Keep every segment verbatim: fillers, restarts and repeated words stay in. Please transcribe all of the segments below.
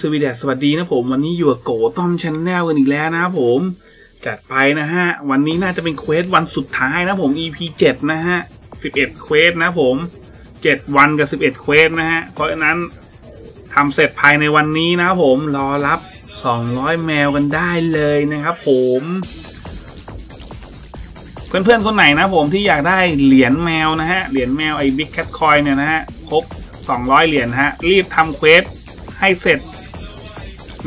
สวีเดนสวัสดีนะผมวันนี้อยู่กับโกต้อม Channel กันอีกแล้วนะครับผมจัดไปนะฮะวันนี้น่าจะเป็นเควสวันสุดท้ายนะผม อี พี เจ็ด นะฮะสิบเอ็ดเควสนะผมเจ็ดวันกับสิบเอ็ดเควสนะฮะเพราะฉะนั้นทำเสร็จภายในวันนี้นะครับผมรอรับสองร้อยแมวกันได้เลยนะครับผมเพื่อนๆคนไหนนะผมที่อยากได้เหรียญแมวนะฮะเหรียญแมวไอ้ Big Cat Coin เนี่ยนะฮะครบสองร้อยเหรียญฮะรีบทำเควสให้เสร็จ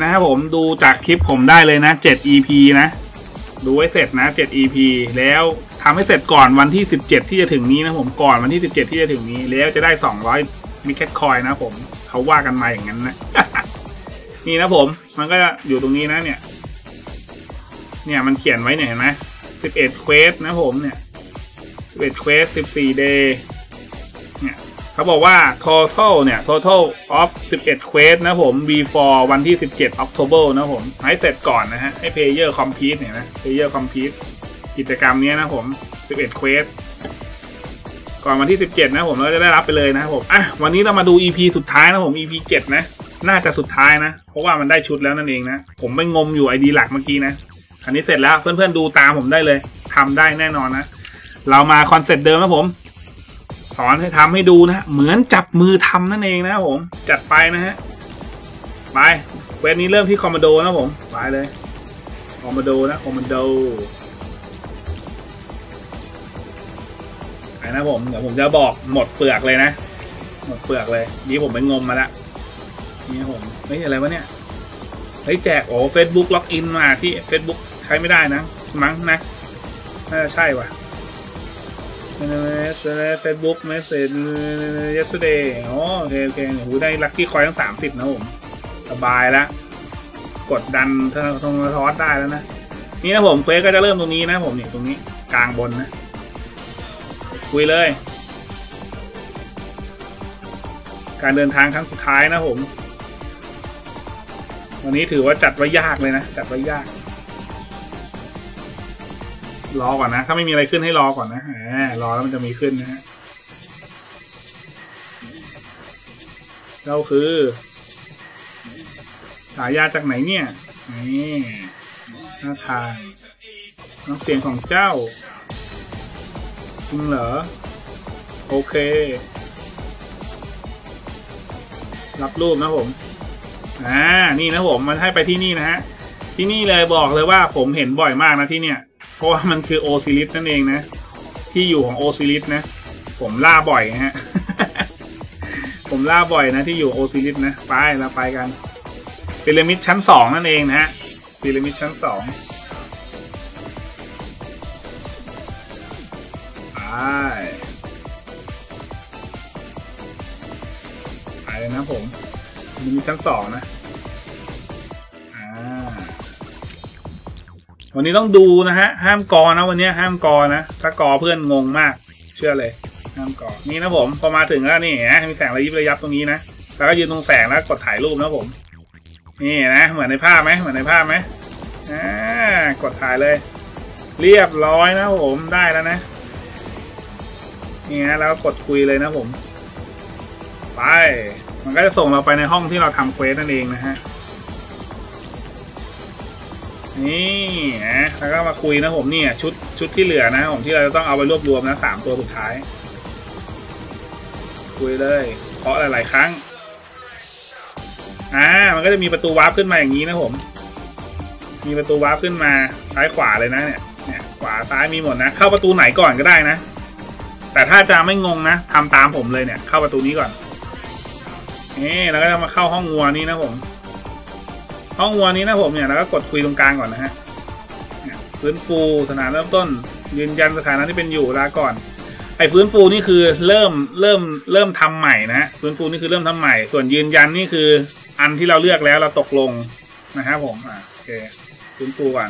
นะครับผมดูจากคลิปผมได้เลยนะเจ็ด อี พี นะดูให้เสร็จนะเจ็ด อี พี แล้วทำให้เสร็จก่อนวันที่สิบเจ็ดที่จะถึงนี้นะผมก่อนวันที่สิบเจ็ดที่จะถึงนี้แล้วจะได้สองร้อยBig Cat Coinนะผมเขาว่ากันมาอย่างนั้นนะ นี่นะผมมันก็อยู่ตรงนี้นะเนี่ยเนี่ยมันเขียนไว้เนี่ยเห็นไหมสิบเอ็ดเควสนะผมเนี่ยสิบเอ็ดเควสสิบสี่ day เนี่ยเขาบอกว่า total เนี่ย total of สิบเอ็ด quest นะผม before วันที่ สิบเจ็ด ออกโทเบอร์ นะผมให้เสร็จก่อนนะฮะให้ player complete เนี่ยนะ player complete กิจกรรมนี้นะผมสิบเอ็ด quest ก่อนวันที่สิบเจ็ดนะผมเราจะได้รับไปเลยนะผมอ่ะวันนี้เรามาดู อี พี สุดท้ายนะผม อี พี เจ็ด นะน่าจะสุดท้ายนะเพราะว่ามันได้ชุดแล้วนั่นเองนะผมไปงมอยู่ ไอ ดี หลักเมื่อกี้นะอันนี้เสร็จแล้วเพื่อนๆดูตามผมได้เลยทำได้แน่นอนนะเรามาคอนเซ็ปต์เดิมนะผมสอนให้ทำให้ดูนะเหมือนจับมือทำนั่นเองนะผมจัดไปนะฮะไปเวทนี้เริ่มที่คอมมานโดนะผมไปเลยคอมมานโดนะคอมมานโดไปนะผมเดี๋ยวผมจะบอกหมดเปลือกเลยนะหมดเปลือกเลยนี่ผมไปงมมาละนี่ผมเฮ้ยอะไรวะเนี่ยเฮ้ยแจกโอ้ Facebook ล็อกอินมาที่ Facebook ใช้ไม่ได้นะมั้งนะน่าจะใช่ว่ะเฟซบุ๊กเมสเซจ yesterday อ๋อโอเคโอเคหูได้ลัคกี้คอยทั้งสามสิบนะผมสบายแล้วกดดันทางทางทอสได้แล้วนะนี่นะผมเควสก็จะเริ่มตรงนี้นะผมนี่ตรงนี้กลางบนนะคุยเลยการเดินทางครั้งสุดท้ายนะผมวันนี้ถือว่าจัดไว้ยากเลยนะจัดไว้ยากรอก่อนนะถ้าไม่มีอะไรขึ้นให้รอก่อนนะรอแล้วมันจะมีขึ้นนะฮะเราคือฉายาจากไหนเนี่ยนี่หน้าทายน้ำเสียงของเจ้าจริงเหรอโอเครับรูปนะผมอ่านี่นะผมมันให้ไปที่นี่นะฮะที่นี่เลยบอกเลยว่าผมเห็นบ่อยมากนะที่เนี่ยเพราะว่ามันคือโอซิลิสนั่นเองนะที่อยู่ของโอซิลิสนะผมล่าบ่อยฮะ ผมล่าบ่อยนะที่อยู่โอซิลิสนะไปเราไปกันพีระมิดชั้นสองนั่นเองนะฮะพีระมิดชั้นสองไปไปเลยนะผมพีระมิดชั้นสองนะวันนี้ต้องดูนะฮะห้ามกอนะวันนี้ห้ามกอนะถ้ากอเพื่อนงงมากเชื่อเลยห้ามกอนี่นะผมพอมาถึงแล้วนี่นะมีแสงระยิบระยับตรงนี้นะแล้วก็ยืนตรงแสงแล้วกดถ่ายรูปนะผมนี่นะเหมือนในภาพไหมเหมือนในภาพไหมอ่ากดถ่ายเลยเรียบร้อยนะผมได้แล้วนะนี่นะแล้วกดคุยเลยนะผมไปมันก็จะส่งเราไปในห้องที่เราทำเควสนั่นเองนะฮะนี่นะแล้วก็มาคุยนะผมเนี่ยชุดชุดที่เหลือนะผมที่เราจะต้องเอาไปรวบรวมนะสามตัวสุดท้ายคุยเลยเพราะหลายๆครั้งอ่ามันก็จะมีประตูวาร์ปขึ้นมาอย่างนี้นะผมมีประตูวาร์ปขึ้นมาซ้ายขวาเลยนะเนี่ยเนี่ยขวาซ้ายมีหมดนะเข้าประตูไหนก่อนก็ได้นะแต่ถ้าจะไม่งงนะทำตามผมเลยเนี่ยเข้าประตูนี้ก่อนนี่แล้วก็มาเข้าห้องวัวนี่นะผมห้องวัวนี้นะผมเนี่ยแล้วก็กดคุยตรงกลางก่อนนะฮะฟื้นฟูสถานเริ่มต้นยืนยันสถานะที่เป็นอยู่ลาก่อนไอ้ฟื้นฟูนี่คือเริ่มเริ่มเริ่มทำใหม่นะฮะฟื้นฟูนี่คือเริ่มทำใหม่ส่วนยืนยันนี่คืออันที่เราเลือกแล้วเราตกลงนะครับผมอ่ะโอเคฟื้นฟูก่อน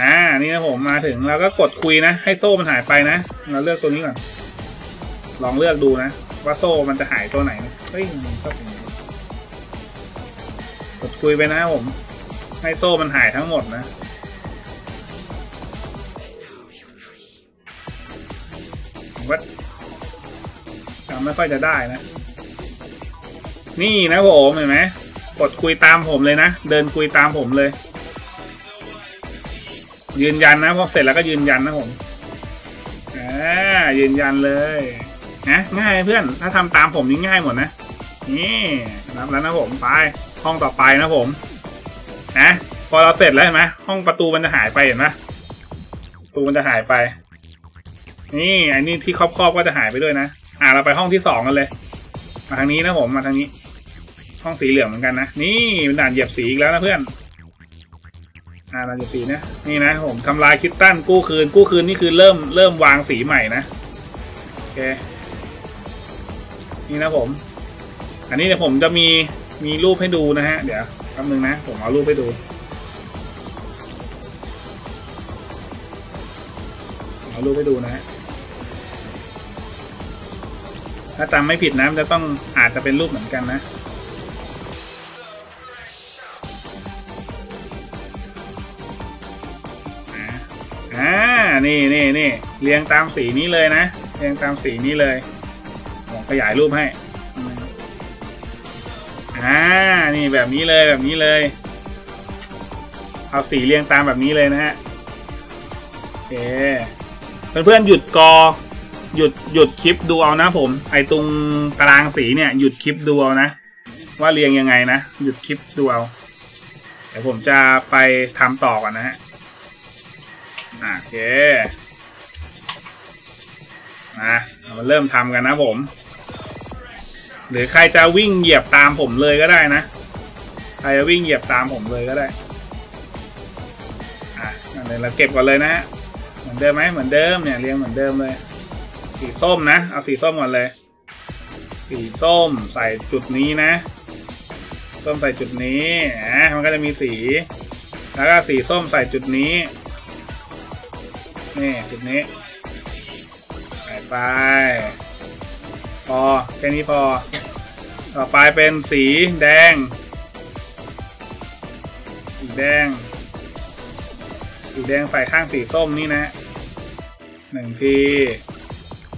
อ่านี่นะผมมาถึงเราก็กดคุยนะให้โซ่มันหายไปนะเราเลือกตัวนี้ก่อนลองเลือกดูนะว่าโซ่มันจะหายตัวไหนนะเฮ้ยกดคุยไปนะผมให้โซ่มันหายทั้งหมดนะวัดจำไม่ค่อยจะได้นะ นี่นะผมเห็นไหมกดคุยตามผมเลยนะเดินคุยตามผมเลยยืนยันนะพอเสร็จแล้วก็ยืนยันนะผมอ่ายืนยันเลยนะง่ายเพื่อนถ้าทำตามผมนี่ง่ายหมดนะนี่รับแล้วนะผมไปห้องต่อไปนะผมนะพอเราเสร็จแล้วเห็นไหมห้องประตูมันจะหายไปเห็นไหมประตูมันจะหายไปนี่อันนี้ที่ครอบครอบก็จะหายไปด้วยนะอ่าเราไปห้องที่สองกันเลยมาทางนี้นะผมมาทางนี้ห้องสีเหลืองเหมือนกันนะนี่เป็นด่านเหยียบสีอีกแล้วนะเพื่อนอ่าด่านเหยียบสีนะนี่นะผมทำลายคิตตันกู้คืนกู้คืนนี่คือเริ่มเริ่มวางสีใหม่นะโอเคนี่นะผมอันนี้เดี๋ยวผมจะมีมีรูปให้ดูนะฮะเดี๋ยวแป๊บนึงนะผมเอารูปให้ดูเอารูปให้ดูนะฮะถ้าจำไม่ผิดนะจะต้องอาจจะเป็นรูปเหมือนกันนะอ่านี่นี่นี่เรียงตามสีนี้เลยนะเรียงตามสีนี้เลยผมขยายรูปให้อ่านี่แบบนี้เลยแบบนี้เลยเอาสีเรียงตามแบบนี้เลยนะฮะโอเคเพื่อนๆหยุดกอหยุดหยุดคลิปดูเอานะผมไอตรงตารางสีเนี่ยหยุดคลิปดูเอานะว่าเรียงยังไงนะหยุดคลิปดูเอาเดี๋ยวผมจะไปทำต่อก่อนนะฮะโอเคมาเราเริ่มทำกันนะผมหรือใครจะวิ่งเหยียบตามผมเลยก็ได้นะใครจะวิ่งเหยียบตามผมเลยก็ได้อ่ะเราเก็บก่อนเลยนะฮะเหมือนเดิมไหมเหมือนเดิมเนี่ยเรียงเหมือนเดิมเลยสีส้มนะเอาสีส้มก่อนเลยสีส้มใส่จุดนี้นะส้มใส่จุดนี้อ่ะมันก็จะมีสีแล้วก็สีส้มใส่จุดนี้นี่จุดนี้ใส่ไปพอแค่นี้พอต่อไปเป็นสีแดงสีแดงสีแดงใส่ข้างสีส้มนี่นะหนึ่งที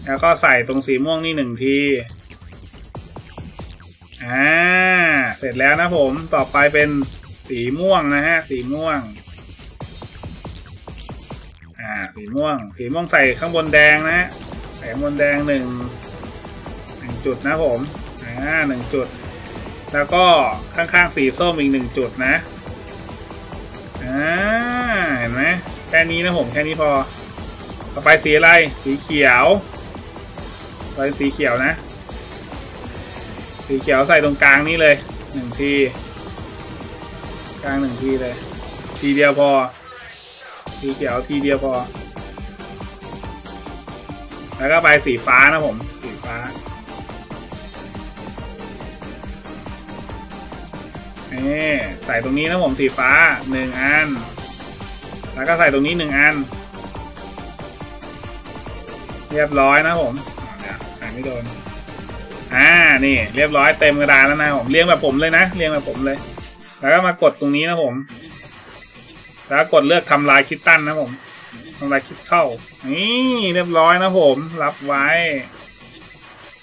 แล้วก็ใส่ตรงสีม่วงนี่หนึ่งทีอ่าเสร็จแล้วนะผมต่อไปเป็นสีม่วงนะฮะสีม่วงอ่าสีม่วงสีม่วงใส่ข้างบนแดงนะฮะใส่ข้างบนแดงหนึ่งหนึ่งจุดนะผมอ่าหนึ่งจุดแล้วก็ข้างๆสีส้มอีกหนึ่งจุดนะอ่าเห็นไหมแค่นี้นะผมแค่นี้พอต่อไปสีอะไรสีเขียวใส่สีเขียวนะสีเขียวใส่ตรงกลางนี้เลยหนึ่งทีกลางหนึ่งทีเลยทีเดียวพอสีเขียวทีเดียวพอแล้วก็ไปสีฟ้านะผมสีฟ้านี่ใส่ตรงนี้นะผมสีฟ้าหนึ่งอันแล้วก็ใส่ตรงนี้หนึ่งอันเรียบร้อยนะผมหายไม่โดนอ่านี่เรียบร้อยเต็มกระดานแล้วนะผมเรียงแบบผมเลยนะเรียงแบบผมเลยแล้วก็มากดตรงนี้นะผมแล้วกดเลือกทำลายคิตตันนะผมทำลายคิตเข้านี่เรียบร้อยนะผมรับไว้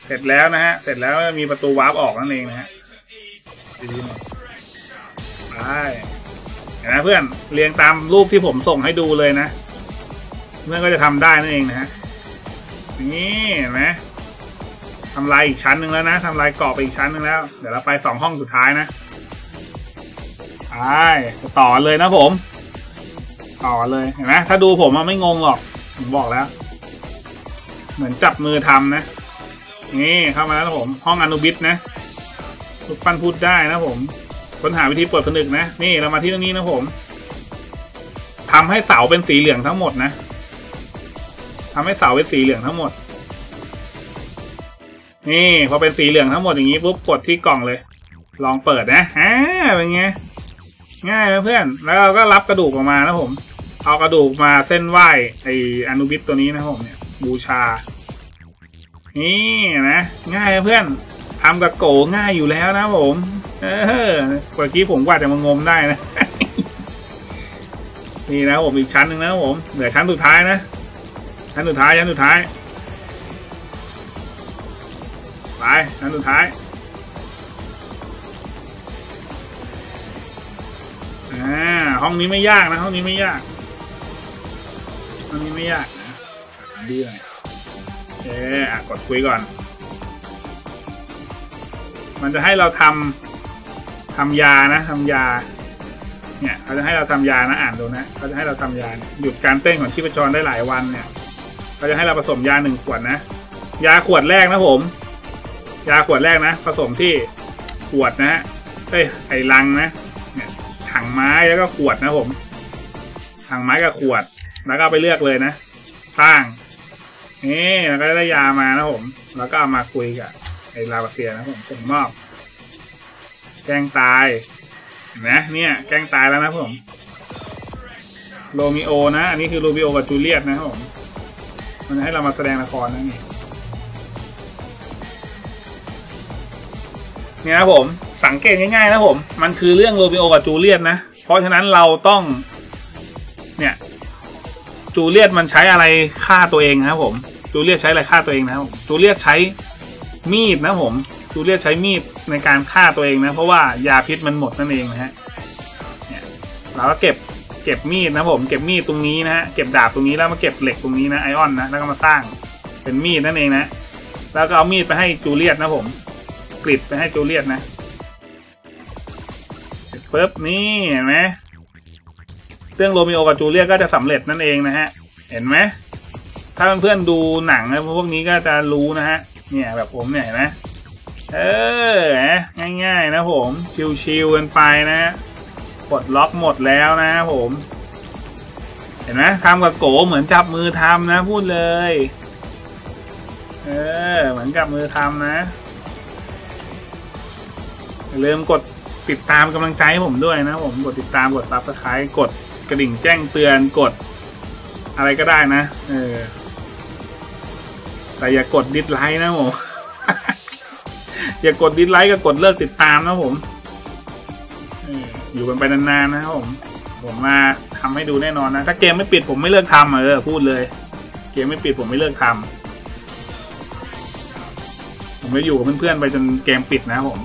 เสร็จแล้วนะฮะเสร็จแล้วมีประตูวาร์ปออกนั่นเองนะฮะไปเห็นไหมเพื่อนเรียงตามรูปที่ผมส่งให้ดูเลยนะเพื่อนก็จะทำได้นั่นเองนะฮะนี่เห็นไหมทำลายอีกชั้นหนึ่งแล้วนะทำลายกรอบไปอีกชั้นหนึ่งแล้วเดี๋ยวเราไปสองห้องสุดท้ายนะไปต่อเลยนะผมต่อเลยเห็นไหมถ้าดูผมมันไม่งงหรอกผมบอกแล้วเหมือนจับมือทำนะนี่เข้ามาแล้วนะผมห้องอนุบิสนะลูกปั้นพูดได้นะผมค้นหาวิธีปลดผนึกนะนี่เรามาที่ตรงนี้นะผมทำให้เสาเป็นสีเหลืองทั้งหมดนะทำให้เสาเป็นสีเหลืองทั้งหมดนี่พอเป็นสีเหลืองทั้งหมดอย่างนี้ปุ๊บกดที่กล่องเลยลองเปิดนะอ่าเป็นไงง่ายนะเพื่อนแล้วเราก็รับกระดูกออกมานะผมเอากระดูกมาเส้นไหว้ไออนุบิสตัวนี้นะผมเนี่ยบูชานี่นะง่ายนะเพื่อนทำกระโกง่ายอยู่แล้วนะผมเออกว่ากี้ผมว่าจะมางมได้นะ นี่นะผมอีกชั้นหนึ่งนะผมเหลือชั้นสุดท้ายนะชั้นสุดท้ายชั้นสุดท้ายไปชั้นสุดท้าย ห้องนี้ไม่ยากนะห้องนี้ไม่ยากห้องนี้ไม่ยากนะดีเลยโอเคอ่ะกดคุยก่อนมันจะให้เราทำทำยานะทำยาเนี่ยเขาจะให้เราทำยานะอ่านดูนะเขาจะให้เราทำยาหยุดการเต้นของชีพจรได้หลายวันเนี่ยเขาจะให้เราผสมยาหนึ่งขวดนะยาขวดแรกนะผมยาขวดแรกนะผสมที่ขวดนะฮะเอ้ยไอ้ลังนะเนี่ยถังไม้แล้วก็ขวดนะผมถังไม้กับขวดแล้วก็ไปเลือกเลยนะสร้างนี่แล้วก็ได้ยามานะผมแล้วก็เอามาคุยกับไอ้ลาบาเซียนะผมส่งมอบแกล้งตายเห็นไหมเนี่ยแกล้งตายแล้วนะผมโรมิโอนะอันนี้คือโรมิโอกับจูเลียตนะผมมันให้เรามาแสดงละครนั่นเองเนี่ยนะผมสังเกตง่ายๆนะผมมันคือเรื่องโรมิโอกับจูเลียตนะเพราะฉะนั้นเราต้องเนี่ยจูเลียตมันใช้อะไรฆ่าตัวเองนะผมจูเลียตใช้อะไรฆ่าตัวเองนะจูเลียตใช้มีดนะผมจูเลียตใช้มีดในการฆ่าตัวเองนะเพราะว่ายาพิษมันหมดนั่นเองนะฮะเนี่ยเราก็เก็บเก็บมีดนะผมเก็บมีดตรงนี้นะฮะเก็บดาบตรงนี้แล้วมาเก็บเหล็กตรงนี้นะไอออนนะแล้วก็มาสร้างเป็นมีดนั่นเองนะแล้วก็เอามีดไปให้จูเลียตนะผมกริดไปให้จูเลียตนะปึ๊บนี่เห็นไหมเรื่องโรมิโอกับจูเลียตก็จะสำเร็จนั่นเองนะฮะเห็นไหมถ้าเพื่อนๆดูหนังนะพวกนี้ก็จะรู้นะฮะเนี่ยแบบผมเนี่ยเห็นไหมเออง่ายๆนะผมชิวๆกันไปนะกดล็อกหมดแล้วนะผมเห็นไหมทำกับโกเหมือนจับมือทำนะพูดเลยเออเหมือนจับมือทำนะเริ่มกดติดตามกำลังใจให้ผมด้วยนะผมกดติดตามกดซับสไครต์กดกระดิ่งแจ้งเตือนกดอะไรก็ได้นะเออแต่อย่ากดดิสไลค์นะผม อย่ากดดิสไลค์ก็กดเลิกติดตามนะผมอยู่กันไปนานๆนะครับผมผมมาทำให้ดูแน่นอนนะถ้าเกมไม่ปิดผมไม่เลิกทำเออพูดเลยเกมไม่ปิดผมไม่เลิกทำผมจะอยู่กับเพื่อนๆไปจนเกมปิดนะผม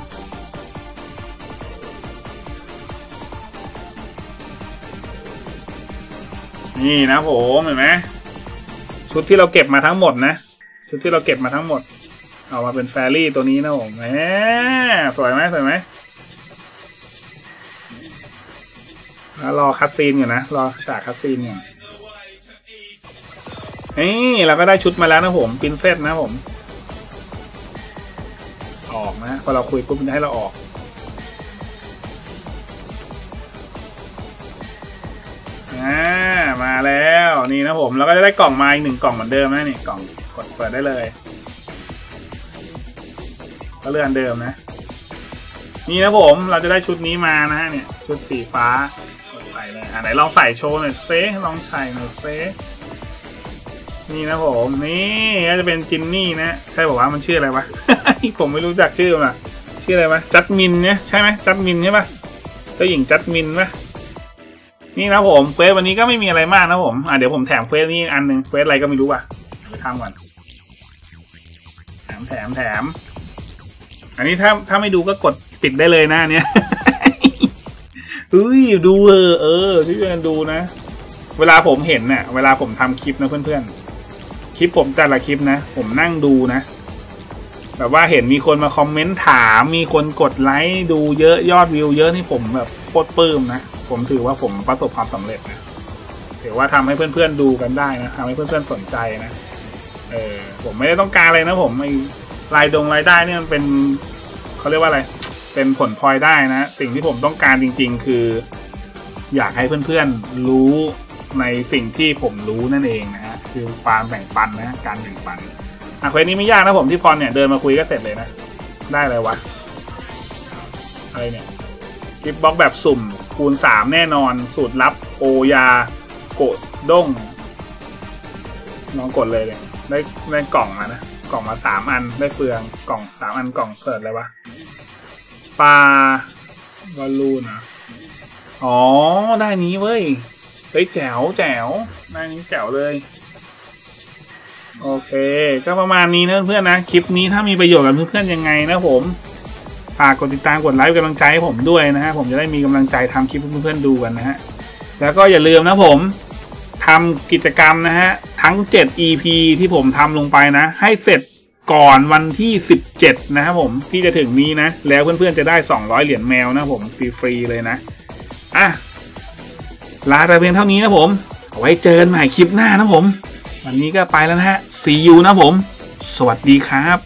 นี่นะผมเห็นไหมชุดที่เราเก็บมาทั้งหมดนะชุดที่เราเก็บมาทั้งหมดเอามาเป็นแฟรี่ตัวนี้นะผมแหมสวยไหมสวยไหมแล้วรอคัดซีนอยู่นะรอฉากคัดซีนอยู่นี่เราก็ได้ชุดมาแล้วนะผมปรินเซสนะผมออกนะพอเราคุยปุ๊บมันให้เราออกอ่ามาแล้วนี่นะผมเราก็ได้กล่องมาอีกหนึ่งกล่องเหมือนเดิมนะนี่กล่องกดเปิดได้เลยก็เลื่อนเดิมนะนี่นะผมเราจะได้ชุดนี้มานะฮะเนี่ยชุดสีฟ้าใส่เลยอ่ะไหนลองใส่โชว์หน่อยเซลองใส่หน่อยเซนี่นะผมนี่ก็จะเป็นจินนี่นะใช่บอกว่ามันชื่ออะไรวะ ผมไม่รู้จักชื่อนะชื่ออะไรวะจัสมินเนี่ยใช่ไหมจัสมินใช่ปะเจ้าหญิงจัสมินปะนี่นะผมเควสวันนี้ก็ไม่มีอะไรมากนะผมอ่ะเดี๋ยวผมแถมเควสนี้อันหนึ่งเควสอะไรก็ไม่รู้ว่ะไปทำก่อนแถมแถมแถมอันนี้ถ้าถ้าไม่ดูก็กดปิดได้เลยนะเนี่ยอุ้ยดูเออเออที่เพื่อนดูนะเวลาผมเห็นเนี่ยเวลาผมทำคลิปนะเพื่อนๆคลิปผมแต่ละคลิปนะผมนั่งดูนะแบบว่าเห็นมีคนมาคอมเมนต์ถามมีคนกดไลค์ดูเยอะยอดวิวเยอะนี่ผมแบบโคตรปลื้มนะผมถือว่าผมประสบความสำเร็จนะถือว่าทำให้เพื่อนๆดูกันได้นะทำให้เพื่อนๆสนใจนะเออผมไม่ได้ต้องการอะไรนะผมไอ้รายดงรายได้เนี่ยมันเป็นเขาเรียกว่าอะไรเป็นผลพลอยได้นะสิ่งที่ผมต้องการจริงๆคืออยากให้เพื่อนๆรู้ในสิ่งที่ผมรู้นั่นเองนะฮะคือความแบ่งปันนะการแบ่งปันอ่ะเควสนี้ไม่ยากนะผมที่พรเนี่ยเดินมาคุยก็เสร็จเลยนะได้อะไรวะอะไรเนี่ยคลิปบล็อกแบบสุ่มคูณสามแน่นอนสูตรลับโอยาโกดด้งลองกดเลยเลยได้ได้กล่องมานะกล่องมาสามอันได้เปลืองกล่องสามอันกล่องเปิดเลยวะปลาวาลูนะอ๋อได้นี้เว้ยเฮ้ยแจ๋วแจ๋วได้นี้แจ๋วเลยโอเคก็ประมาณนี้นะเพื่อนนะคลิปนี้ถ้ามีประโยชน์กับเพื่อนๆยังไงนะผมฝากกดติดตามกดไลค์กำลังใจให้ผมด้วยนะฮะผมจะได้มีกำลังใจทำคลิปเพื่อนๆดูกันนะฮะ แล้วก็อย่าลืมนะผมทำกิจกรรมนะฮะทั้งเจ็ด อี พี ที่ผมทำลงไปนะให้เสร็จก่อนวันที่สิบเจ็ดนะครับผมที่จะถึงนี้นะแล้วเพื่อนๆจะได้สองร้อยเหรียญแมวนะผมฟรีๆเลยนะอ่ะลาไปเพียงเท่านี้นะผมเอาไว้เจอกันใหม่คลิปหน้านะผมวันนี้ก็ไปแล้วนะฮะ ซี ยู นะผมสวัสดีครับ